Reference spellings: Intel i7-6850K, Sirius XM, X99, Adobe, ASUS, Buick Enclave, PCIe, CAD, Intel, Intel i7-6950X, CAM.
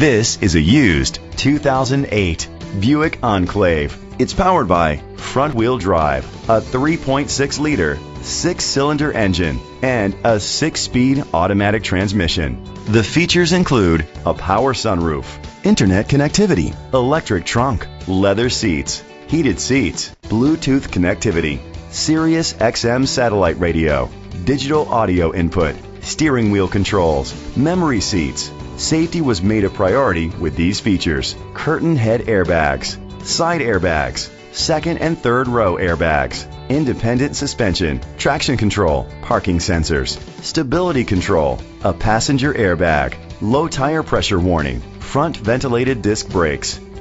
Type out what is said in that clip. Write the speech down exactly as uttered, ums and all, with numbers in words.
This is a used two thousand eight Buick Enclave. It's powered by front-wheel drive, a three point six liter six-cylinder engine, and a six-speed automatic transmission. The features include a power sunroof, internet connectivity, electric trunk, leather seats, heated seats, Bluetooth connectivity, Sirius X M satellite radio, digital audio input, steering wheel controls, memory seats. Safety was made a priority with these features: curtain head airbags, side airbags, second and third row airbags, independent suspension, traction control, parking sensors, stability control, a passenger airbag, low tire pressure warning, front ventilated disc brakes.